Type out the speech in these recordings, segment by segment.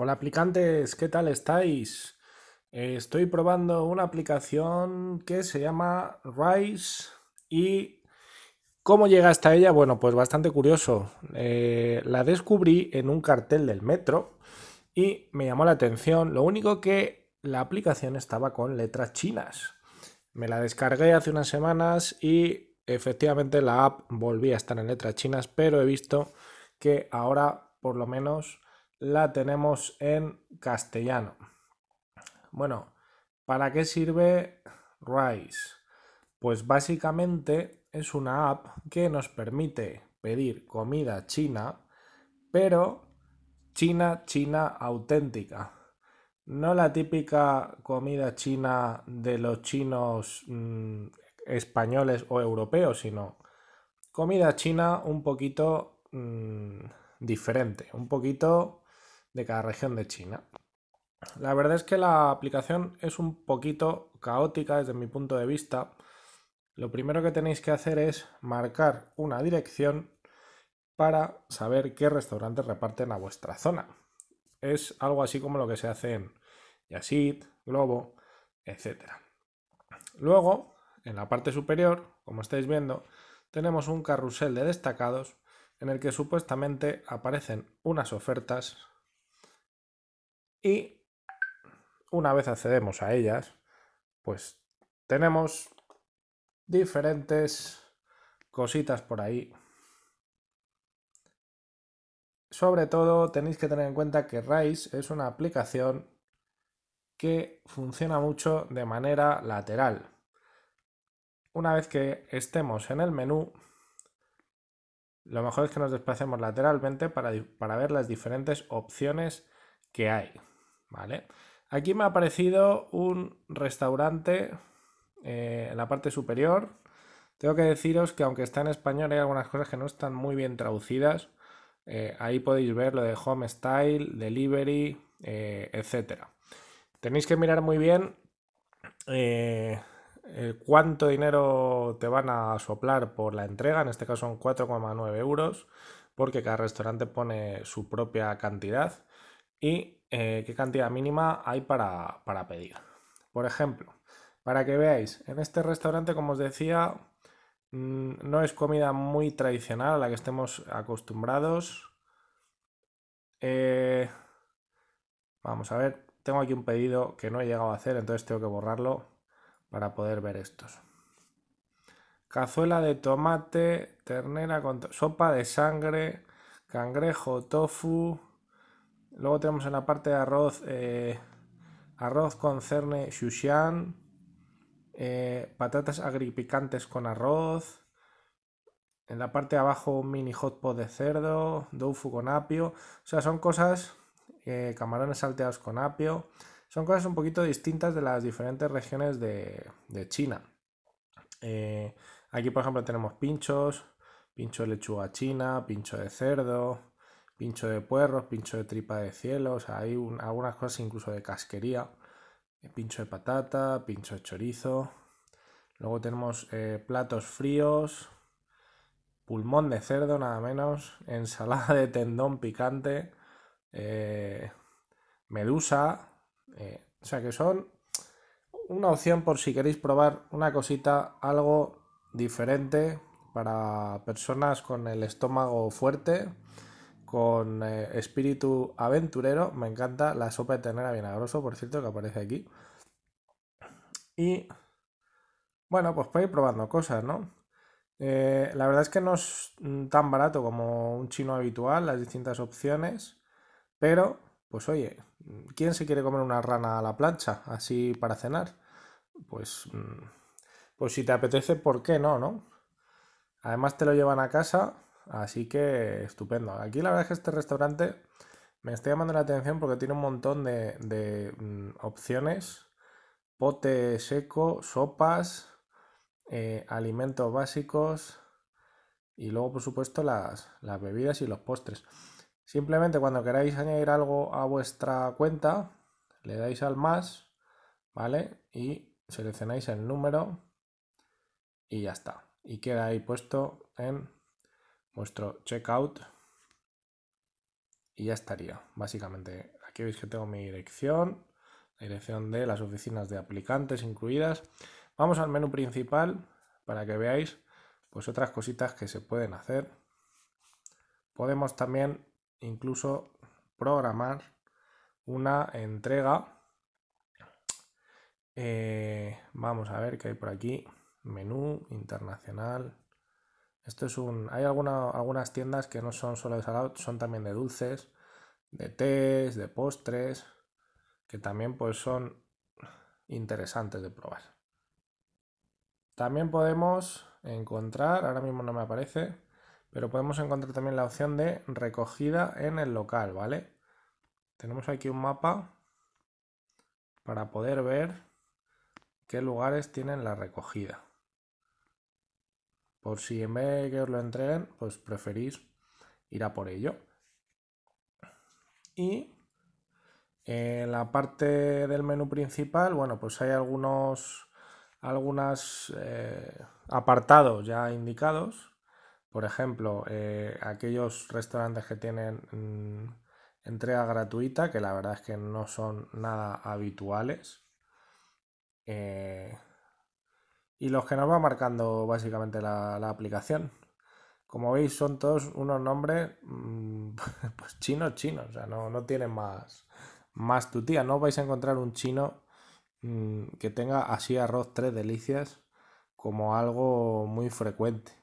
Hola aplicantes, ¿qué tal estáis? Estoy probando una aplicación que se llama Rice y ¿cómo llega hasta ella? Bueno, pues bastante curioso. La descubrí en un cartel del metro y me llamó la atención. Lo único que la aplicación estaba con letras chinas. Me la descargué hace unas semanas y efectivamente la app volvía a estar en letras chinas, pero he visto que ahora por lo menos la tenemos en castellano. Bueno, ¿para qué sirve Rice? Pues básicamente es una app que nos permite pedir comida china, pero china auténtica. No la típica comida china de los chinos españoles o europeos, sino comida china un poquito diferente, un poquito de cada región de China. La verdad es que la aplicación es un poquito caótica desde mi punto de vista. Lo primero que tenéis que hacer es marcar una dirección para saber qué restaurantes reparten a vuestra zona. Es algo así como lo que se hace en Yasit, Globo, etc. Luego, en la parte superior, como estáis viendo, tenemos un carrusel de destacados en el que supuestamente aparecen unas ofertas y una vez accedemos a ellas, pues tenemos diferentes cositas por ahí. Sobre todo tenéis que tener en cuenta que Rice es una aplicación que funciona mucho de manera lateral. Una vez que estemos en el menú, lo mejor es que nos desplacemos lateralmente para ver las diferentes opciones que hay, ¿vale? Aquí me ha aparecido un restaurante en la parte superior. Tengo que deciros que aunque está en español hay algunas cosas que no están muy bien traducidas. Ahí podéis ver lo de home style, delivery, etc. Tenéis que mirar muy bien cuánto dinero te van a soplar por la entrega. En este caso son 4,9 €, porque cada restaurante pone su propia cantidad y qué cantidad mínima hay para pedir. Por ejemplo, para que veáis, en este restaurante, como os decía, no es comida muy tradicional a la que estemos acostumbrados. Vamos a ver, tengo aquí un pedido que no he llegado a hacer, entonces tengo que borrarlo para poder ver estos. Cazuela de tomate, ternera con sopa de sangre, cangrejo, tofu. Luego tenemos en la parte de arroz, arroz con cerne Xushan, patatas agripicantes con arroz. En la parte de abajo un mini hot pot de cerdo, tofu con apio. O sea, son cosas, camarones salteados con apio. Son cosas un poquito distintas de las diferentes regiones de China. Aquí, por ejemplo, tenemos pinchos, pincho de lechuga china, pincho de cerdo, pincho de puerros, pincho de tripa de cielo. O sea, hay algunas cosas incluso de casquería, pincho de patata, pincho de chorizo. Luego tenemos platos fríos, pulmón de cerdo, nada menos, ensalada de tendón picante, medusa. O sea que son una opción por si queréis probar una cosita, algo diferente para personas con el estómago fuerte, con espíritu aventurero. Me encanta la sopa de ternera vinagroso, por cierto, que aparece aquí. Y bueno, pues para ir probando cosas, ¿no? La verdad es que no es tan barato como un chino habitual, las distintas opciones, pero pues oye, ¿quién se quiere comer una rana a la plancha así para cenar? Pues si te apetece, ¿por qué no, no? Además te lo llevan a casa, así que estupendo. Aquí la verdad es que este restaurante me está llamando la atención porque tiene un montón de opciones. Pote seco, sopas, alimentos básicos y luego, por supuesto, las bebidas y los postres. Simplemente cuando queráis añadir algo a vuestra cuenta, le dais al más, ¿vale? Y seleccionáis el número y ya está. Y queda ahí puesto en vuestro checkout y ya estaría básicamente aquí. Aquí veis que tengo mi dirección, la dirección de las oficinas de aplicantes incluidas. Vamos al menú principal para que veáis pues otras cositas que se pueden hacer. Podemos también incluso programar una entrega. Vamos a ver qué hay por aquí. Menú internacional. Esto es un... Hay algunas tiendas que no son solo de salado, son también de dulces, de tés, de postres, que también pues son interesantes de probar. También podemos encontrar, ahora mismo no me aparece, pero podemos encontrar también la opción de recogida en el local, ¿vale? Tenemos aquí un mapa para poder ver qué lugares tienen la recogida. Por si en vez de que os lo entreguen, pues preferís ir a por ello. Y en la parte del menú principal, bueno, pues hay algunos apartados ya indicados. Por ejemplo, aquellos restaurantes que tienen entrega gratuita, que la verdad es que no son nada habituales. Y los que nos va marcando básicamente la aplicación. Como veis, son todos unos nombres pues chinos, o sea, no tienen más tutía. No vais a encontrar un chino que tenga así arroz tres delicias como algo muy frecuente.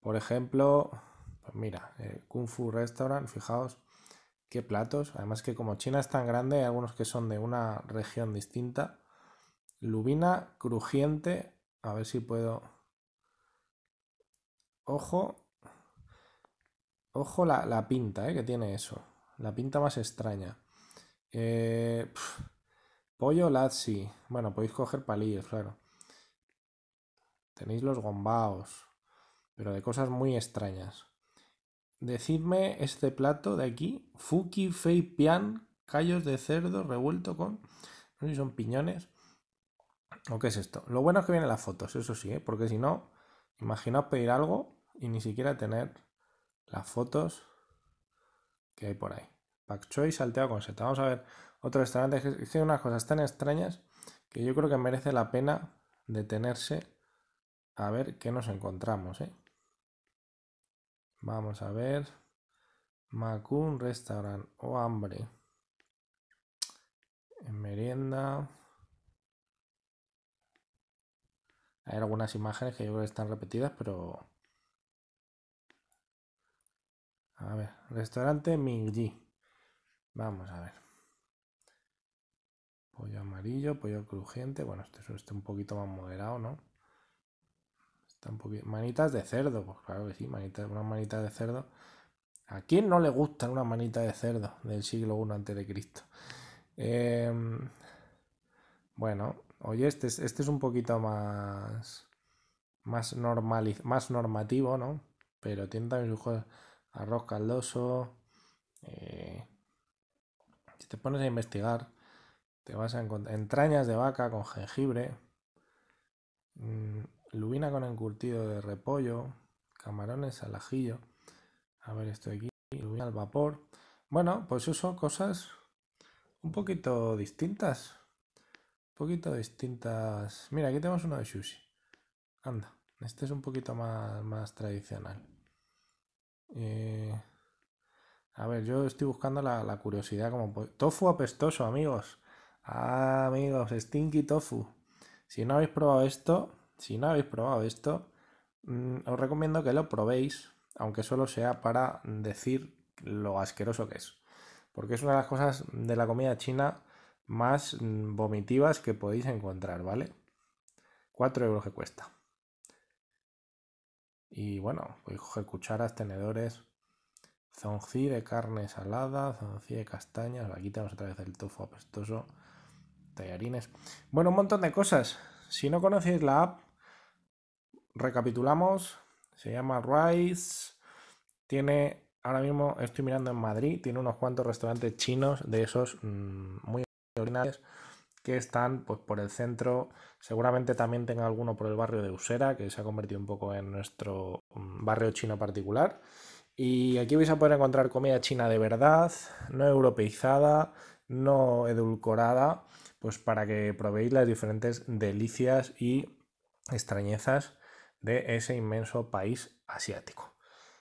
Por ejemplo, pues mira, Kung Fu Restaurant, fijaos qué platos. Además que como China es tan grande, hay algunos que son de una región distinta. Lubina crujiente, a ver si puedo... Ojo la pinta, que tiene eso. La pinta más extraña. Pollo lazzi. Bueno, podéis coger palillos, claro. Tenéis los gombaos, pero de cosas muy extrañas. Decidme este plato de aquí. Fuki fei pian, callos de cerdo revuelto con... No sé si son piñones. ¿O qué es esto? Lo bueno es que vienen las fotos, eso sí, porque si no, imaginaos pedir algo y ni siquiera tener las fotos que hay por ahí. Pak Choi salteado con seta. Vamos a ver otro restaurante. Es que hay unas cosas tan extrañas que yo creo que merece la pena detenerse a ver qué nos encontramos, Vamos a ver. Makun Restaurant. Oh, hambre. En merienda... Hay algunas imágenes que yo creo que están repetidas, pero... A ver, restaurante Mingyi. Vamos a ver. Pollo amarillo, pollo crujiente. Bueno, esto está un poquito más moderado, ¿no? Está un poquito... Manitas de cerdo, pues claro que sí, unas manitas de cerdo. ¿A quién no le gustan unas manitas de cerdo del siglo I a.C.? Bueno... Oye, este es un poquito más normativo, ¿no? Pero tiene también sus cosas. Arroz caldoso. Si te pones a investigar, te vas a encontrar entrañas de vaca con jengibre. Lubina con encurtido de repollo. Camarones al ajillo. A ver, esto de aquí. Lubina al vapor. Bueno, pues eso son cosas un poquito distintas. Mira, aquí tenemos uno de sushi. Anda, este es un poquito más tradicional. A ver, yo estoy buscando la curiosidad. Como tofu apestoso, amigos. Ah, amigos, stinky tofu. Si no habéis probado esto, os recomiendo que lo probéis, aunque solo sea para decir lo asqueroso que es. Porque es una de las cosas de la comida china más vomitivas que podéis encontrar, ¿vale? 4 euros que cuesta. Y bueno, podéis coger cucharas, tenedores. Zonji de carne salada, zonji de castañas. Aquí tenemos otra vez el tofu apestoso. Tallarines. Bueno, un montón de cosas. Si no conocéis la app, recapitulamos. Se llama Rice. Tiene, ahora mismo estoy mirando en Madrid, tiene unos cuantos restaurantes chinos de esos muy originales que están pues por el centro. Seguramente también tenga alguno por el barrio de Usera, que se ha convertido un poco en nuestro barrio chino particular, Y aquí vais a poder encontrar comida china de verdad, no europeizada, no edulcorada, pues para que probéis las diferentes delicias y extrañezas de ese inmenso país asiático.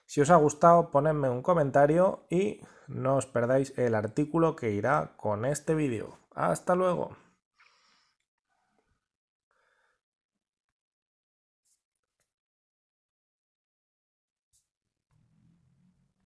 Si os ha gustado, ponedme un comentario y no os perdáis el artículo que irá con este vídeo. ¡Hasta luego!